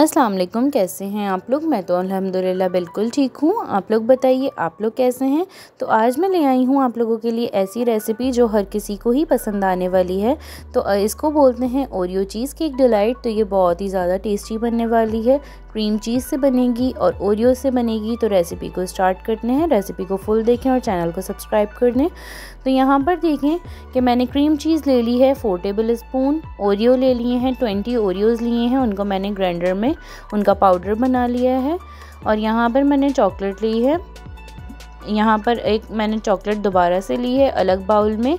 अस्सलाम वालेकुम, कैसे हैं आप लोग। मैं तो अल्हम्दुलिल्लाह बिल्कुल ठीक हूँ। आप लोग बताइए, आप लोग कैसे हैं। तो आज मैं ले आई हूँ आप लोगों के लिए ऐसी रेसिपी जो हर किसी को ही पसंद आने वाली है। तो इसको बोलते हैं ओरियो चीज़ केक डिलाइट। तो ये बहुत ही ज़्यादा टेस्टी बनने वाली है। क्रीम चीज़ से बनेगी और ओरियो से बनेगी। तो रेसिपी को स्टार्ट करते हैं। रेसिपी को फुल देखें और चैनल को सब्सक्राइब कर दें। तो यहाँ पर देखें कि मैंने क्रीम चीज़ ले ली है 4 टेबल स्पून। ओरियो ले लिए हैं 20 ओरियोज़ लिए हैं, उनको मैंने ग्राइंडर में उनका पाउडर बना लिया है। और यहाँ पर मैंने चॉकलेट ली है। यहाँ पर एक मैंने चॉकलेट दोबारा से ली है अलग बाउल में।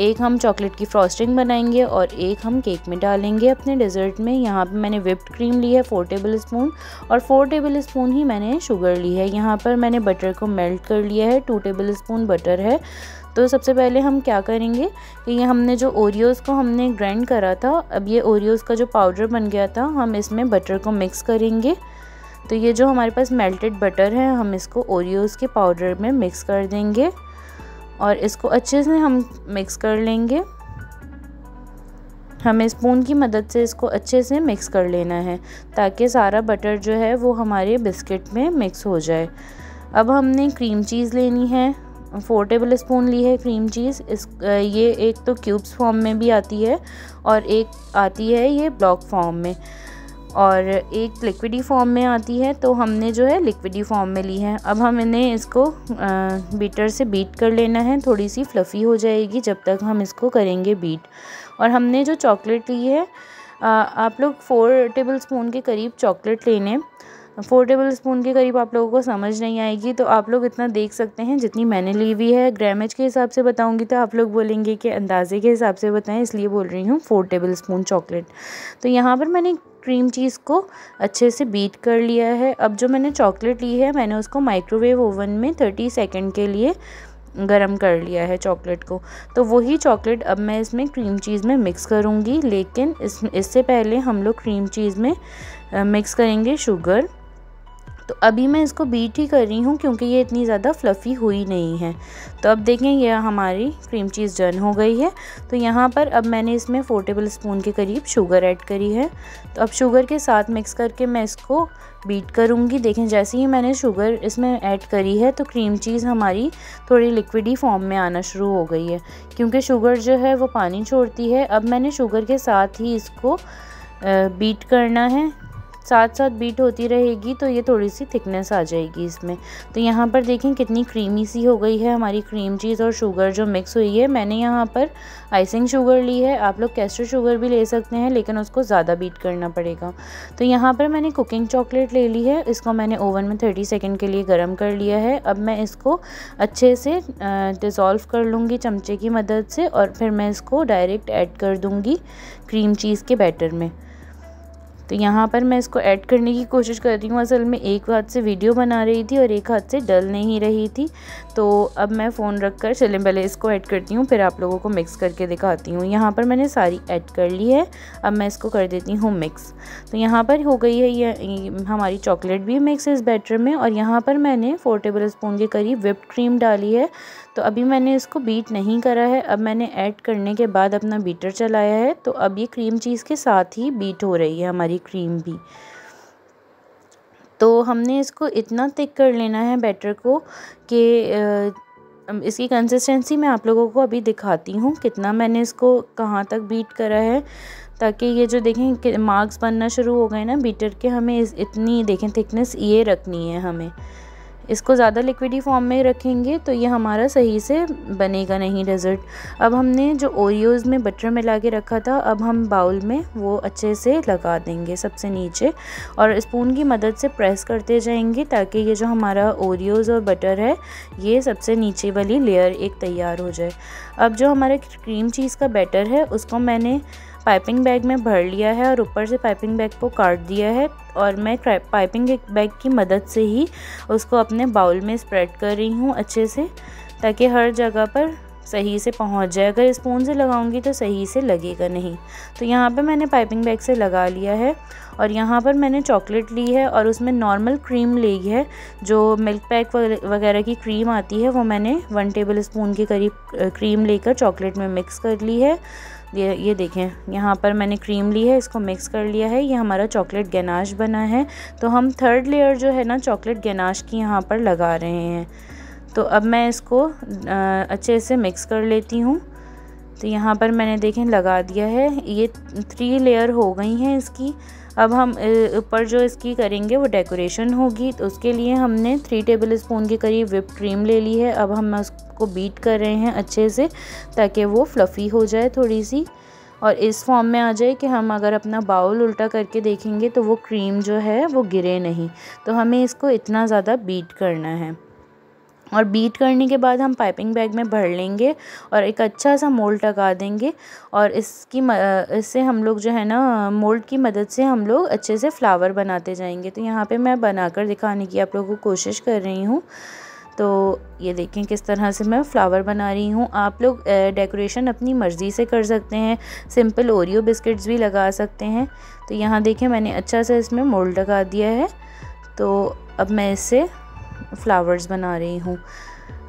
एक हम चॉकलेट की फ्रॉस्टिंग बनाएंगे और एक हम केक में डालेंगे अपने डेजर्ट में। यहाँ पे मैंने व्हिप्ड क्रीम ली है 4 टेबल स्पून और 4 टेबल स्पून ही मैंने शुगर ली है। यहाँ पर मैंने बटर को मेल्ट कर लिया है, 2 टेबल स्पून बटर है। तो सबसे पहले हम क्या करेंगे कि ये हमने जो ओरियोज़ को हमने ग्राइंड करा था, अब ये ओरियोज़ का जो पाउडर बन गया था, हम इसमें बटर को मिक्स करेंगे। तो ये जो हमारे पास मेल्टेड बटर है, हम इसको ओरियोज़ के पाउडर में मिक्स कर देंगे और इसको अच्छे से हम मिक्स कर लेंगे। हमें स्पून की मदद से इसको अच्छे से मिक्स कर लेना है ताकि सारा बटर जो है वो हमारे बिस्किट में मिक्स हो जाए। अब हमने क्रीम चीज़ लेनी है, 4 टेबल स्पून ली है क्रीम चीज़। ये एक तो क्यूब्स फॉर्म में भी आती है और एक आती है ये ब्लॉक फॉर्म में और एक लिक्विडी फॉर्म में आती है। तो हमने जो है लिक्विडी फॉर्म में ली है। अब हमने इसको बीटर से बीट कर लेना है। थोड़ी सी फ्लफ़ी हो जाएगी जब तक हम इसको करेंगे बीट। और हमने जो चॉकलेट ली है, आप लोग 4 टेबल स्पून के करीब चॉकलेट लेने, 4 टेबल स्पून के करीब आप लोगों को समझ नहीं आएगी तो आप लोग इतना देख सकते हैं जितनी मैंने ली हुई है। ग्रामेज के हिसाब से बताऊंगी तो आप लोग बोलेंगे कि अंदाजे के हिसाब से बताएं, इसलिए बोल रही हूँ 4 टेबल स्पून चॉकलेट। तो यहाँ पर मैंने क्रीम चीज़ को अच्छे से बीट कर लिया है। अब जो मैंने चॉकलेट ली है, मैंने उसको माइक्रोवेव ओवन में 30 सेकेंड के लिए गरम कर लिया है चॉकलेट को। तो वही चॉकलेट अब मैं इसमें क्रीम चीज़ में मिक्स करूँगी, लेकिन इससे पहले हम लोग क्रीम चीज़ में मिक्स करेंगे शुगर। तो अभी मैं इसको बीट ही कर रही हूँ क्योंकि ये इतनी ज़्यादा फ्लफ़ी हुई नहीं है। तो अब देखें ये हमारी क्रीम चीज़ डन हो गई है। तो यहाँ पर अब मैंने इसमें 4 टेबल स्पून के करीब शुगर ऐड करी है। तो अब शुगर के साथ मिक्स करके मैं इसको बीट करूँगी। देखें जैसे ही मैंने शुगर इसमें ऐड करी है तो क्रीम चीज़ हमारी थोड़ी लिक्विडी फॉर्म में आना शुरू हो गई है क्योंकि शुगर जो है वो पानी छोड़ती है। अब मैंने शुगर के साथ ही इसको बीट करना है, साथ साथ बीट होती रहेगी तो ये थोड़ी सी थिकनेस आ जाएगी इसमें। तो यहाँ पर देखें कितनी क्रीमी सी हो गई है हमारी क्रीम चीज़ और शुगर जो मिक्स हुई है। मैंने यहाँ पर आइसिंग शुगर ली है, आप लोग कैस्टर शुगर भी ले सकते हैं लेकिन उसको ज़्यादा बीट करना पड़ेगा। तो यहाँ पर मैंने कुकिंग चॉकलेट ले ली है, इसको मैंने ओवन में 30 सेकेंड के लिए गर्म कर लिया है। अब मैं इसको अच्छे से डिज़ोल्व कर लूँगी चमचे की मदद से और फिर मैं इसको डायरेक्ट ऐड कर दूँगी क्रीम चीज़ के बैटर में। तो यहाँ पर मैं इसको ऐड करने की कोशिश कर रही हूँ। असल में एक हाथ से वीडियो बना रही थी और एक हाथ से डल नहीं रही थी। तो अब मैं फ़ोन रखकर चलें पहले इसको ऐड करती हूँ, फिर आप लोगों को मिक्स करके दिखाती हूँ। यहाँ पर मैंने सारी ऐड कर ली है, अब मैं इसको कर देती हूँ मिक्स। तो यहाँ पर हो गई है ये हमारी चॉकलेट भी मिक्स इस बैटर में। और यहाँ पर मैंने 4 टेबल स्पून के करीब व्हिप्ड क्रीम डाली है। तो अभी मैंने इसको बीट नहीं करा है, अब मैंने ऐड करने के बाद अपना बीटर चलाया है। तो अब ये क्रीम चीज़ के साथ ही बीट हो रही है हमारी क्रीम भी। तो हमने इसको इतना थिक कर लेना है बैटर को कि इसकी कंसिस्टेंसी मैं आप लोगों को अभी दिखाती हूँ कितना मैंने इसको कहाँ तक बीट करा है, ताकि ये जो देखें कि मार्क्स बनना शुरू हो गए ना बीटर के, हमें इतनी देखें थिकनेस ये रखनी है। हमें इसको ज़्यादा लिक्विडी फॉर्म में रखेंगे तो ये हमारा सही से बनेगा नहीं डेजर्ट। अब हमने जो ओरियोज़ में बटर मिला के रखा था, अब हम बाउल में वो अच्छे से लगा देंगे सबसे नीचे और स्पून की मदद से प्रेस करते जाएंगे ताकि ये जो हमारा ओरियोज़ और बटर है ये सबसे नीचे वाली लेयर एक तैयार हो जाए। अब जो हमारा क्रीम चीज़ का बैटर है उसको मैंने पाइपिंग बैग में भर लिया है और ऊपर से पाइपिंग बैग को काट दिया है और मैं पाइपिंग बैग की मदद से ही उसको अपने बाउल में स्प्रेड कर रही हूँ अच्छे से ताकि हर जगह पर सही से पहुँच जाए। अगर स्पून से लगाऊंगी तो सही से लगेगा नहीं। तो यहाँ पर मैंने पाइपिंग बैग से लगा लिया है और यहाँ पर मैंने चॉकलेट ली है और उसमें नॉर्मल क्रीम ली है, जो मिल्क पैक वगैरह की क्रीम आती है, वो मैंने 1 टेबल स्पून के करीब क्रीम लेकर चॉकलेट में मिक्स कर ली है। ये देखें, यहाँ पर मैंने क्रीम ली है, इसको मिक्स कर लिया है। ये हमारा चॉकलेट गनाश बना है। तो हम थर्ड लेयर जो है ना चॉकलेट गनाश की यहाँ पर लगा रहे हैं। तो अब मैं इसको अच्छे से मिक्स कर लेती हूँ। तो यहाँ पर मैंने देखें लगा दिया है। ये 3 लेयर हो गई हैं इसकी। अब हम ऊपर जो इसकी करेंगे वो डेकोरेशन होगी। तो उसके लिए हमने 3 टेबलस्पून के करीब व्हिप क्रीम ले ली है। अब हम उसको बीट कर रहे हैं अच्छे से ताकि वो फ्लफ़ी हो जाए थोड़ी सी और इस फॉर्म में आ जाए कि हम अगर अपना बाउल उल्टा करके देखेंगे तो वो क्रीम जो है वो गिरे नहीं। तो हमें इसको इतना ज़्यादा बीट करना है और बीट करने के बाद हम पाइपिंग बैग में भर लेंगे और एक अच्छा सा मोल्ड लगा देंगे। और इससे हम लोग जो है ना मोल्ड की मदद से हम लोग अच्छे से फ्लावर बनाते जाएंगे। तो यहाँ पे मैं बनाकर दिखाने की आप लोगों को कोशिश कर रही हूँ। तो ये देखें किस तरह से मैं फ़्लावर बना रही हूँ। आप लोग डेकोरेशन अपनी मर्ज़ी से कर सकते हैं, सिंपल ओरियो बिस्किट्स भी लगा सकते हैं। तो यहाँ देखें मैंने अच्छा सा इसमें मोल्ड लगा दिया है। तो अब मैं इससे फ़्लावर्स बना रही हूँ।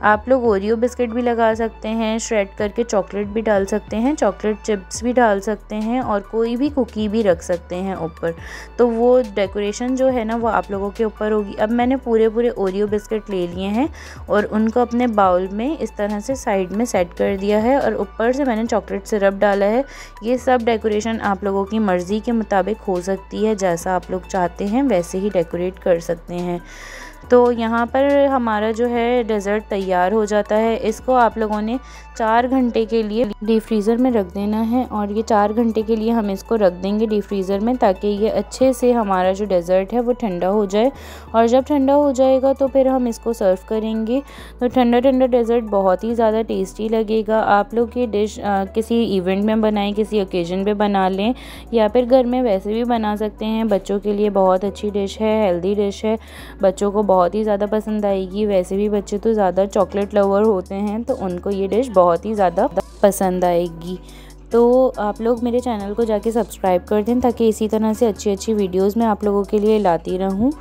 आप लोग ओरियो बिस्किट भी लगा सकते हैं, श्रेड करके चॉकलेट भी डाल सकते हैं, चॉकलेट चिप्स भी डाल सकते हैं और कोई भी कुकी भी रख सकते हैं ऊपर। तो वो डेकोरेशन जो है ना वो आप लोगों के ऊपर होगी। अब मैंने पूरे ओरियो बिस्किट ले लिए हैं और उनको अपने बाउल में इस तरह से साइड में सेट कर दिया है और ऊपर से मैंने चॉकलेट सिरप डाला है। ये सब डेकोरेशन आप लोगों की मर्ज़ी के मुताबिक हो सकती है, जैसा आप लोग चाहते हैं वैसे ही डेकोरेट कर सकते हैं। तो यहाँ पर हमारा जो है डेज़र्ट तैयार हो जाता है। इसको आप लोगों ने 4 घंटे के लिए डीप फ्रीज़र में रख देना है और ये 4 घंटे के लिए हम इसको रख देंगे डीप फ्रीज़र में ताकि ये अच्छे से हमारा जो डेज़र्ट है वो ठंडा हो जाए। और जब ठंडा हो जाएगा तो फिर हम इसको सर्व करेंगे। तो ठंडा ठंडा डेज़र्ट बहुत ही ज़्यादा टेस्टी लगेगा। आप लोग ये डिश किसी इवेंट में बनाएं, किसी ओकेज़न पर बना लें या फिर घर में वैसे भी बना सकते हैं। बच्चों के लिए बहुत अच्छी डिश है, हेल्दी डिश है, बच्चों को बहुत ही ज़्यादा पसंद आएगी। वैसे भी बच्चे तो ज़्यादा चॉकलेट लवर होते हैं तो उनको ये डिश बहुत ही ज़्यादा पसंद आएगी। तो आप लोग मेरे चैनल को जाके सब्सक्राइब कर दें ताकि इसी तरह से अच्छी अच्छी वीडियोस मैं आप लोगों के लिए लाती रहूं।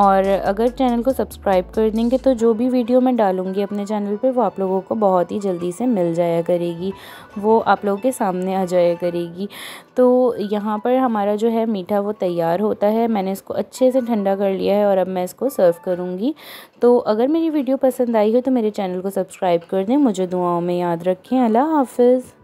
और अगर चैनल को सब्सक्राइब कर देंगे तो जो भी वीडियो मैं डालूँगी अपने चैनल पर वो आप लोगों को बहुत ही जल्दी से मिल जाया करेगी, वो आप लोगों के सामने आ जाया करेगी। तो यहाँ पर हमारा जो है मीठा वो तैयार होता है। मैंने इसको अच्छे से ठंडा कर लिया है और अब मैं इसको सर्व करूँगी। तो अगर मेरी वीडियो पसंद आई हो तो मेरे चैनल को सब्सक्राइब कर दें। मुझे दुआओं में याद रखें। अल्लाह हाफ़िज़।